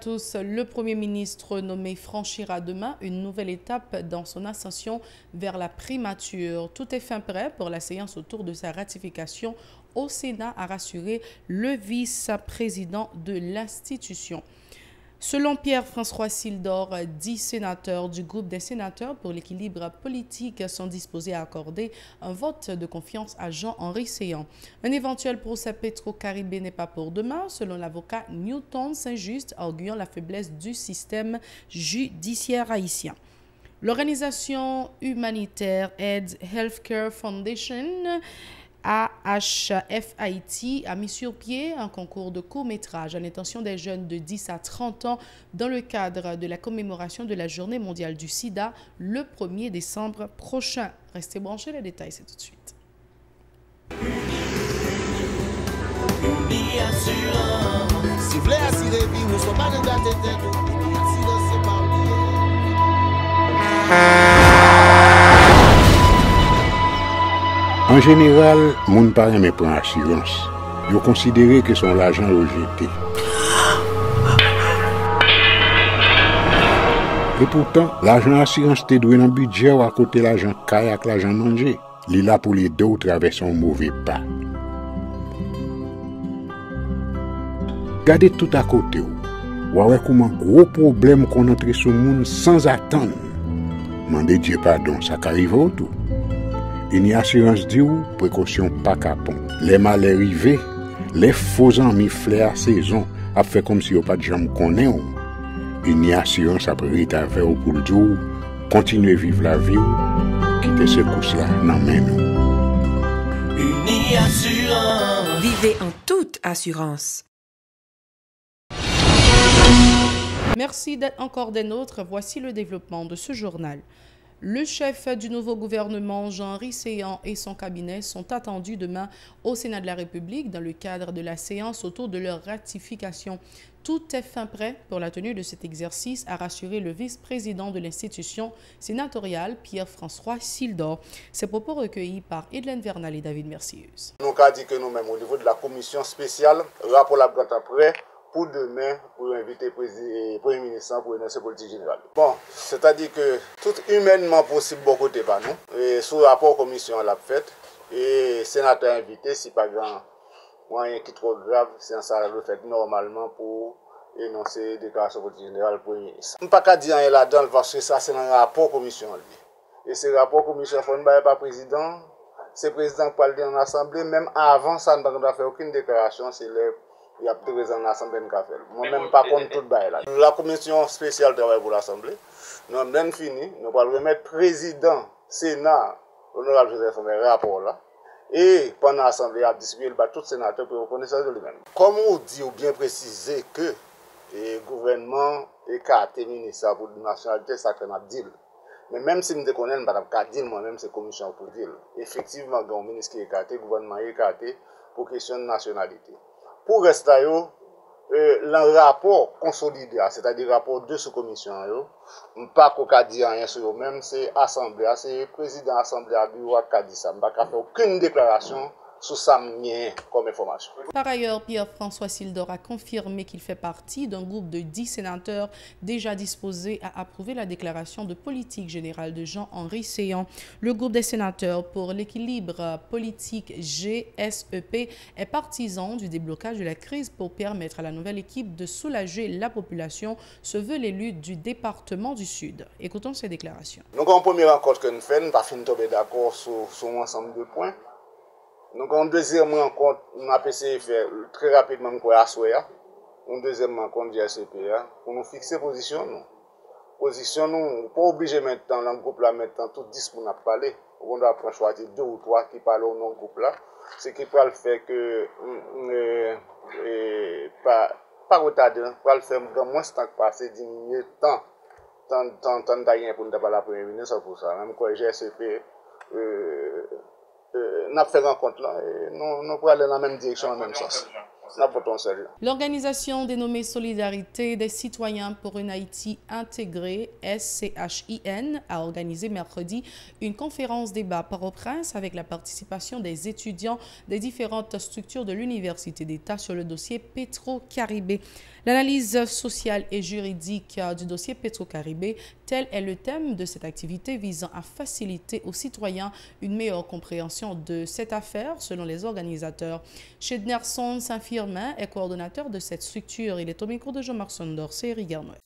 tous. Le Premier ministre nommé franchira demain une nouvelle étape dans son ascension vers la primature. Tout est fin prêt pour la séance autour de sa ratification au Sénat, a rassuré le vice-président de l'institution. Selon Pierre-François Sildor, 10 sénateurs du groupe des sénateurs pour l'équilibre politique sont disposés à accorder un vote de confiance à Jean-Henry Céant. Un éventuel procès pétro-caribé n'est pas pour demain, selon l'avocat Newton Saint-Just, arguant la faiblesse du système judiciaire haïtien. L'organisation humanitaire AIDS Healthcare Foundation AHF Haïti a mis sur pied un concours de court-métrage à l'intention des jeunes de 10 à 30 ans dans le cadre de la commémoration de la Journée mondiale du sida le 1er décembre prochain. Restez branchés, les détails, c'est tout de suite. En général, moun pa reme pran assurance. Yo considéré que son l'argent rejeté. Et pourtant, l'argent assurance te doué dans le budget ou à côté l'argent caille avec l'argent manger. Li là pour les deux ou traverser un mauvais pas. Gardez tout à côté ou. Ouawe comment gros problème qu'on entre sur moun sans attendre. Mandez Dieu pardon, ça arrive autour. Il y a assurance du précaution pas capon. Les mal arrivés, les faux amis flair saison, a fait comme si on pas de jambes connaît. Il y a assurance à prête à faire pour le jour, continuer vivre la vie, quitter ce cours-là, non mais nous. Une assurance. Vivez en toute assurance. Merci d'être encore des nôtres. Voici le développement de ce journal. Le chef du nouveau gouvernement, Jean-Henry Céant, et son cabinet sont attendus demain au Sénat de la République dans le cadre de la séance autour de leur ratification. Tout est fin prêt pour la tenue de cet exercice, a rassuré le vice-président de l'institution sénatoriale, Pierre-François Sildor. Ces propos recueillis par Hélène Vernal et David Mercieuse. Nous avons dit que nous-mêmes, au niveau de la commission spéciale, rapport la boîte après, pour demain, pour inviter le Premier ministre pour énoncer la politique générale. Bon, c'est-à-dire que tout humainement possible, beaucoup de par nous. Et sous rapport commission à la fête, et sénateur invité, si pas grand moyen qui est trop grave, c'est un salaire de fait normalement pour énoncer la déclaration politique générale pour le Premier ministre. Je ne peux pas dire là-dedans parce que ça, c'est un rapport commission. Et ce rapport commission, il ne faut pas président, c'est président qui parle dans l'Assemblée, même avant ça, on ne fait aucune déclaration, c'est le il y a plus de raisons à l'Assemblée de Café. Moi-même, pas contre tout le bail. La commission spéciale travaille pour l'Assemblée. Nous avons bien fini. Nous allons remettre président, Sénat, honorable Joseph, un rapport là. Et pendant l'Assemblée, il a distribué tout le sénateur pour reconnaître ça de lui-même. Comme on dit ou bien préciser que le gouvernement écarte le ministre pour la nationalité, ça fait un deal. Mais même si je connais, je ne peux pas dire moi-même, c'est commission pour deal. Effectivement, il y a un ministre qui est écarté, le gouvernement est écarté pour question de nationalité. Pour rester, le rapport consolidé, c'est-à-dire le rapport de sous-commission, je ne peux pas dire rien sur eux-mêmes, c'est l'Assemblée, c'est le président de l'Assemblée à bureau qui a dit ça. Je ne peux pas faire aucune déclaration sur ça comme information. Par ailleurs, Pierre-François Sildor a confirmé qu'il fait partie d'un groupe de 10 sénateurs déjà disposés à approuver la déclaration de politique générale de Jean-Henry Céant. Le groupe des sénateurs pour l'équilibre politique GSEP est partisan du déblocage de la crise pour permettre à la nouvelle équipe de soulager la population, se veut l'élu du département du Sud. Écoutons ces déclarations. Donc en première rencontre que nous faisons, nous n'avons pas d'accord sur un ensemble de points. Donc, en deuxième rencontre, on a essayé de faire très rapidement quoi assoya. En deuxième rencontre du SCPA, pour nous fixer position. Nous. Position, nous, on n'est pas obligé maintenant, dans le groupe là, maintenant, tout 10 pour nous parler. On doit prendre choisir 2 ou 3 qui parlent au nom du groupe là. Ce qui peut le faire que, pas retarder, peut le faire dans moins de temps que passer, diminuer le temps. Tant d'ailleurs pour nous parler à la Première ministre, pour ça. Même quoi, GSEP, nous avons fait rencontre là et nous allons aller dans la même direction, dans le même sens. L'organisation dénommée Solidarité des citoyens pour une Haïti intégrée, SCHIN, a organisé mercredi une conférence débat Port-au-Prince avec la participation des étudiants des différentes structures de l'Université d'État sur le dossier Petro-Caribé. L'analyse sociale et juridique du dossier Petro-Caribé, tel est le thème de cette activité visant à faciliter aux citoyens une meilleure compréhension de cette affaire selon les organisateurs. Chednerson Saint Germain est coordonnateur de cette structure. Il est au micro de Jean-Marc Sondor, c'est Éric Gernouel.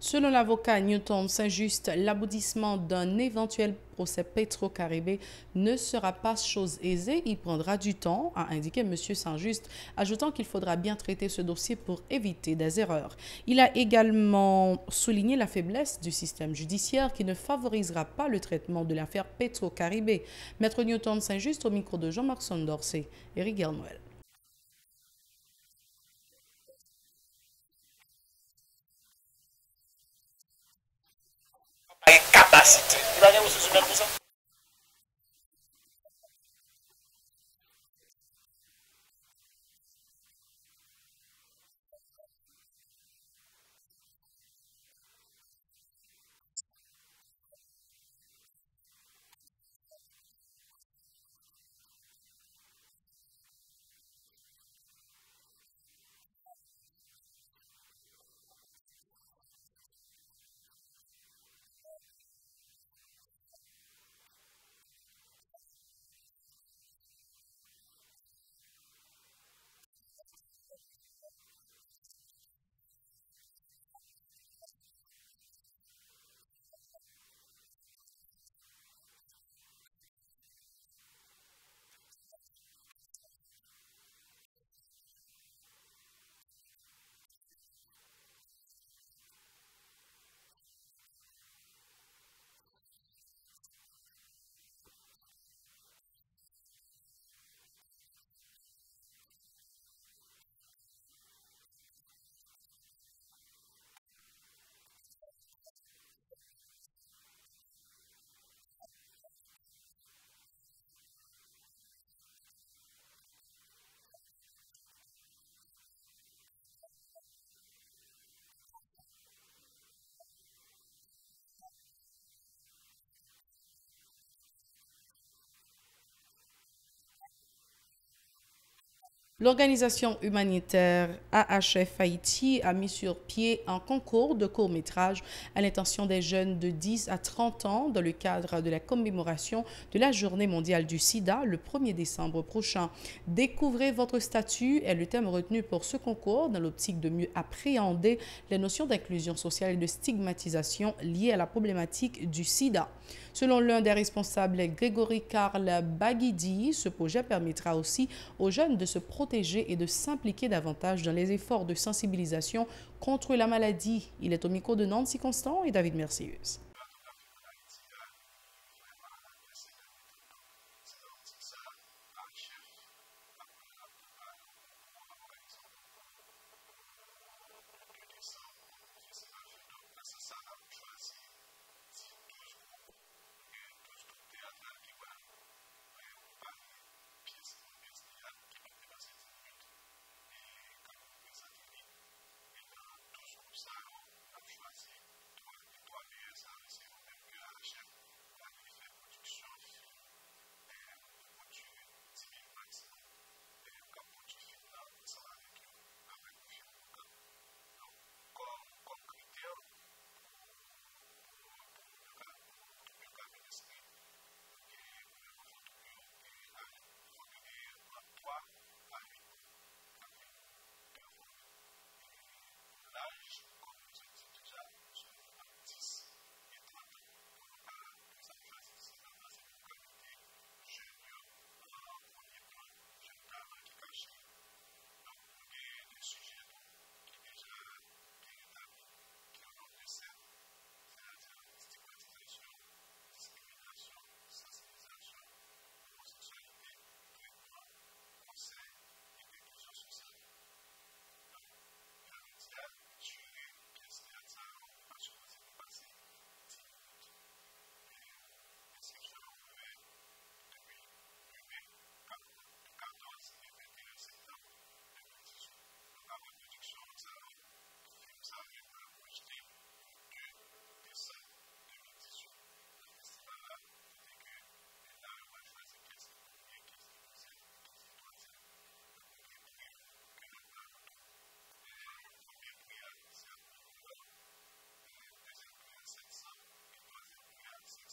Selon l'avocat Newton Saint-Just, l'aboutissement d'un éventuel procès Petro-Caribé ne sera pas chose aisée. Il prendra du temps, a indiqué M. Saint-Just, ajoutant qu'il faudra bien traiter ce dossier pour éviter des erreurs. Il a également souligné la faiblesse du système judiciaire qui ne favorisera pas le traitement de l'affaire Petro-Caribé. Maître Newton Saint-Just au micro de Jean-Marc Sondor, c'est Éric Gernouel. Capacité. L'organisation humanitaire AHF Haïti a mis sur pied un concours de court-métrage à l'intention des jeunes de 10 à 30 ans dans le cadre de la commémoration de la Journée mondiale du sida le 1er décembre prochain. Découvrez votre statut est le thème retenu pour ce concours dans l'optique de mieux appréhender les notions d'inclusion sociale et de stigmatisation liées à la problématique du sida. Selon l'un des responsables, Grégory Carl Baguidi, ce projet permettra aussi aux jeunes de se protéger et de s'impliquer davantage dans les efforts de sensibilisation contre la maladie. Il est au micro de Nancy Constant et David Mercieuse.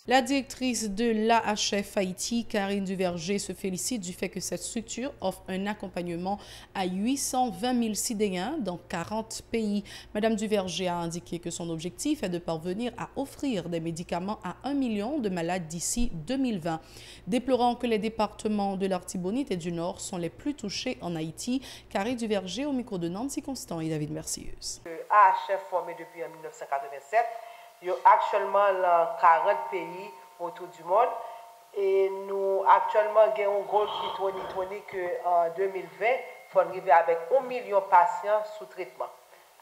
La directrice de l'AHF Haïti, Karine Duverger, se félicite du fait que cette structure offre un accompagnement à 820 000 Sidéens dans 40 pays. Madame Duverger a indiqué que son objectif est de parvenir à offrir des médicaments à 1 million de malades d'ici 2020. Déplorant que les départements de l'Artibonite et du Nord sont les plus touchés en Haïti, Karine Duverger au micro de Nancy Constant et David Mercieuse. AHF formé depuis 1987. Il y a actuellement 40 pays autour du monde et nous actuellement avons un goal qui en 2020 pour arriver avec 1 million de patients sous traitement.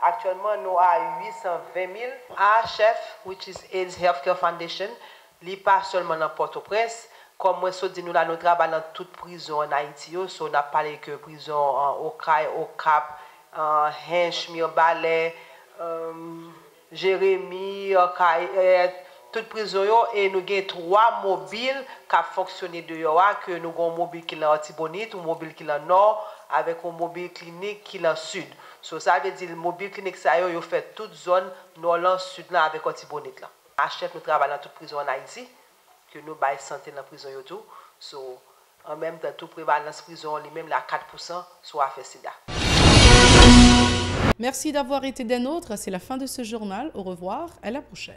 Actuellement, nous avons 820 000. AHF, which is AIDS Healthcare Foundation, n'est pas seulement dans Port-au-Prince. Comme moi, nous travaillons dans toute prison en Haïti. On n'a parlé que prison au Caille, au Cap, en Hench, Mirbalet, Jérémy, toute prison, et nous avons 3 mobiles qui fonctionnent dehors, que nous avons un mobile qui est en Antibonite, un mobile qui est en Nord, avec un mobile clinique qui est en Sud. So, ça veut dire que le mobile clinique, ça a fait toute zone Nord, Sud, là, avec Antibonite. AHF, nous travaillons dans toute prison en Haïti, que nous avons santé dans la prison. So, en même temps, toute prévalence prison, même la 4% soit fait sida. Merci d'avoir été des nôtres. C'est la fin de ce journal. Au revoir, à la prochaine.